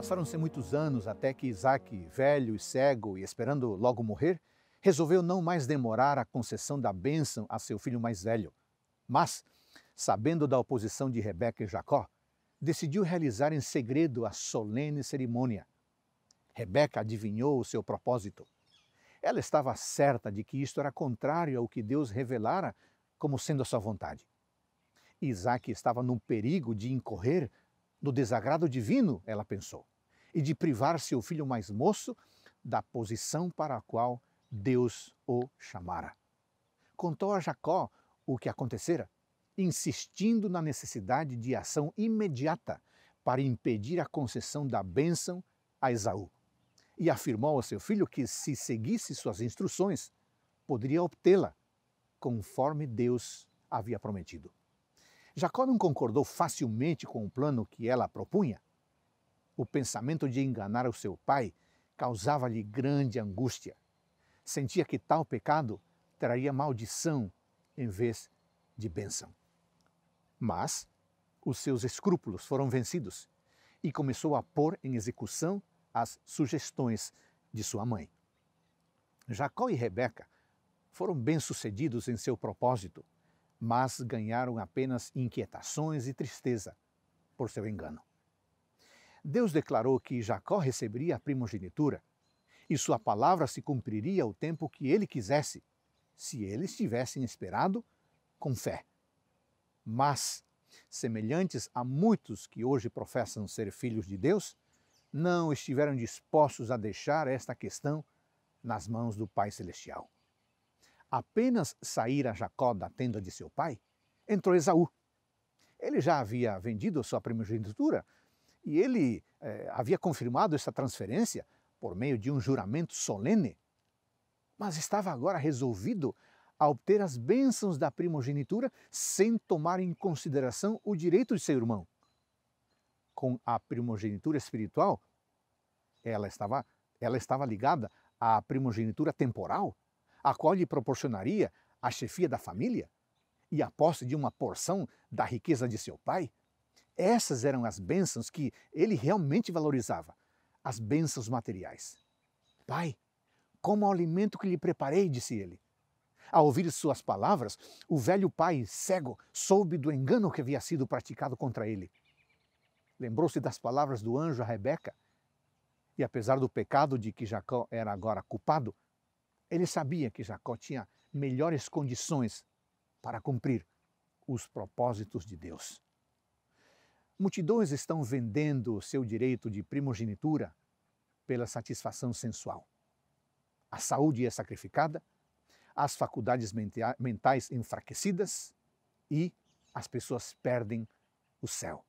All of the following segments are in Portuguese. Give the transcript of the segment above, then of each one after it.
Passaram-se muitos anos até que Isaque, velho e cego e esperando logo morrer, resolveu não mais demorar a concessão da bênção a seu filho mais velho. Mas, sabendo da oposição de Rebeca e Jacó, decidiu realizar em segredo a solene cerimônia. Rebeca adivinhou o seu propósito. Ela estava certa de que isto era contrário ao que Deus revelara como sendo a sua vontade. Isaque estava num perigo de incorrer no desagrado divino, ela pensou, e de privar seu filho mais moço da posição para a qual Deus o chamara. Contou a Jacó o que acontecera, insistindo na necessidade de ação imediata para impedir a concessão da bênção a Esaú. E afirmou a seu filho que, se seguisse suas instruções, poderia obtê-la, conforme Deus havia prometido. Jacó não concordou facilmente com o plano que ela propunha. O pensamento de enganar o seu pai causava-lhe grande angústia. Sentia que tal pecado traria maldição em vez de bênção. Mas os seus escrúpulos foram vencidos e começou a pôr em execução as sugestões de sua mãe. Jacó e Rebeca foram bem-sucedidos em seu propósito, mas ganharam apenas inquietações e tristeza por seu engano. Deus declarou que Jacó receberia a primogenitura e sua palavra se cumpriria ao tempo que ele quisesse, se eles tivessem esperado com fé. Mas, semelhantes a muitos que hoje professam ser filhos de Deus, não estiveram dispostos a deixar esta questão nas mãos do Pai Celestial. Apenas saíra Jacó da tenda de seu pai, entrou Esaú. Ele já havia vendido sua primogenitura e ele havia confirmado essa transferência por meio de um juramento solene, mas estava agora resolvido a obter as bênçãos da primogenitura sem tomar em consideração o direito de seu irmão. Com a primogenitura espiritual, ela estava ligada à primogenitura temporal, a qual lhe proporcionaria a chefia da família e a posse de uma porção da riqueza de seu pai. Essas eram as bênçãos que ele realmente valorizava, as bênçãos materiais. Pai, como o alimento que lhe preparei, disse ele. Ao ouvir suas palavras, o velho pai cego soube do engano que havia sido praticado contra ele. Lembrou-se das palavras do anjo a Rebeca e, apesar do pecado de que Jacó era agora culpado, ele sabia que Jacó tinha melhores condições para cumprir os propósitos de Deus. Multidões estão vendendo o seu direito de primogenitura pela satisfação sensual. A saúde é sacrificada, as faculdades mentais enfraquecidas e as pessoas perdem o céu.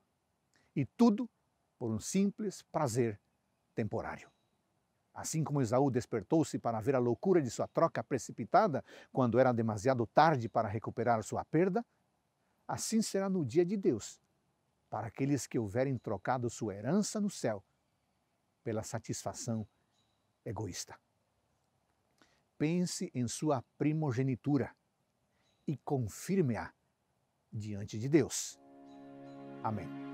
E tudo por um simples prazer temporário. Assim como Esaú despertou-se para ver a loucura de sua troca precipitada quando era demasiado tarde para recuperar sua perda, assim será no dia de Deus, para aqueles que houverem trocado sua herança no céu pela satisfação egoísta. Pense em sua primogenitura e confirme-a diante de Deus. Amém.